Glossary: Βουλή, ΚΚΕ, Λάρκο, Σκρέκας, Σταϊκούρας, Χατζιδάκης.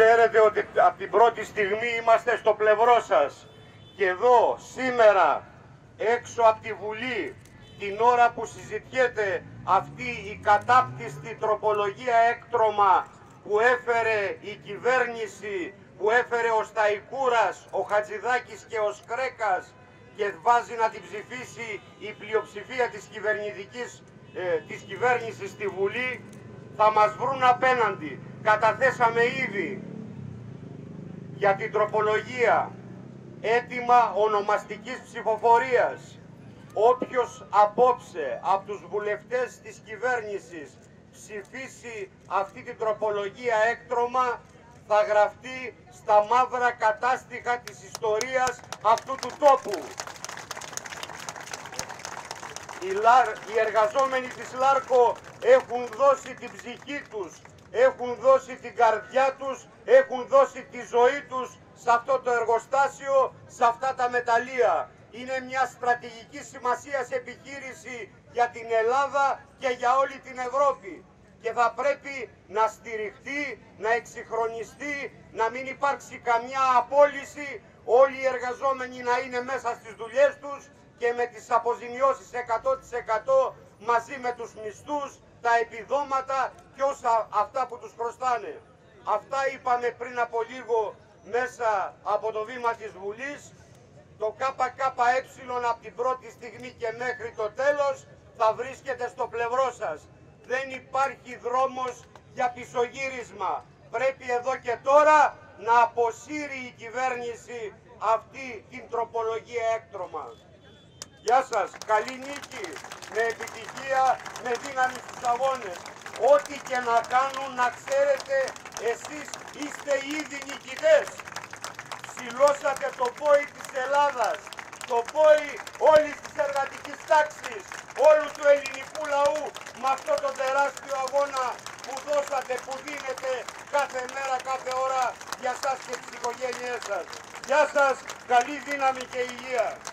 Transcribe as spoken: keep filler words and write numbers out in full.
Ξέρετε ότι από την πρώτη στιγμή είμαστε στο πλευρό σας. Και εδώ, σήμερα, έξω από τη Βουλή, την ώρα που συζητιέται αυτή η κατάπτυστη τροπολογία έκτρωμα που έφερε η κυβέρνηση, που έφερε ο Σταϊκούρας, ο Χατζιδάκης και ο Σκρέκας και βάζει να την ψηφίσει η πλειοψηφία της, κυβερνητικής, ε, της κυβέρνησης στη Βουλή, θα μας βρουν απέναντι. Καταθέσαμε ήδη για την τροπολογία αίτημα ονομαστικής ψηφοφορίας. Όποιος απόψε από τους βουλευτές της κυβέρνησης ψηφίσει αυτή την τροπολογία έκτρωμα, θα γραφτεί στα μαύρα κατάστοιχα της ιστορίας αυτού του τόπου. Οι, Λάρ, οι εργαζόμενοι της Λάρκο έχουν δώσει την ψυχή τους, έχουν δώσει την καρδιά τους, έχουν δώσει τη ζωή τους σε αυτό το εργοστάσιο, σε αυτά τα μεταλλεία. Είναι μια στρατηγική σημασίας επιχείρηση για την Ελλάδα και για όλη την Ευρώπη. Και θα πρέπει να στηριχτεί, να εξυγχρονιστεί, να μην υπάρξει καμιά απόλυση, όλοι οι εργαζόμενοι να είναι μέσα στις δουλειές τους και με τις αποζημιώσεις εκατό τοις εκατό μαζί με τους μισθούς, τα επιδόματα και όσα αυτά που τους χρωστάνε. Αυτά είπαμε πριν από λίγο μέσα από το βήμα της Βουλής. Το ΚΚΕ από την πρώτη στιγμή και μέχρι το τέλος θα βρίσκεται στο πλευρό σας. Δεν υπάρχει δρόμος για πισωγύρισμα. Πρέπει εδώ και τώρα να αποσύρει η κυβέρνηση αυτή την τροπολογία έκτρωμα. Γεια σας, καλή νίκη, με επιτυχία, με δύναμη στους αγώνες. Ό,τι και να κάνουν, να ξέρετε, εσείς είστε ήδη νικητές. Ψηλώσατε το πόη της Ελλάδας, το πόη όλης της εργατικής τάξης, όλου του ελληνικού λαού, με αυτό το τεράστιο αγώνα που δώσατε, που δίνετε κάθε μέρα, κάθε ώρα για σας και τις οικογένειές σας. Γεια σας, καλή δύναμη και υγεία.